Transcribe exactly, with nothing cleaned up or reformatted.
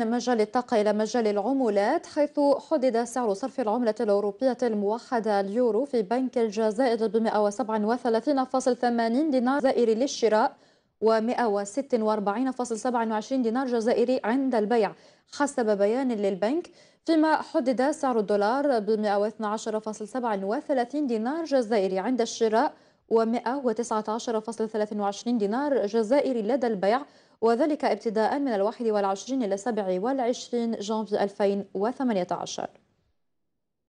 من مجال الطاقة إلى مجال العملات، حيث حدد سعر صرف العملة الأوروبية الموحدة اليورو في بنك الجزائر ب مئة وسبعة وثلاثين فاصل ثمانين دينار جزائري للشراء و مئة وستة وأربعين فاصل سبعة وعشرين دينار جزائري عند البيع حسب بيان للبنك، فيما حدد سعر الدولار ب مئة واثني عشر فاصل سبعة وثلاثين دينار جزائري عند الشراء و مئة وتسعة عشر فاصل ثلاثة وعشرين دينار جزائري لدى البيع، وذلك ابتداء من الواحد والعشرين إلى السابع والعشرين جانفي ألفين وثمانية عشر.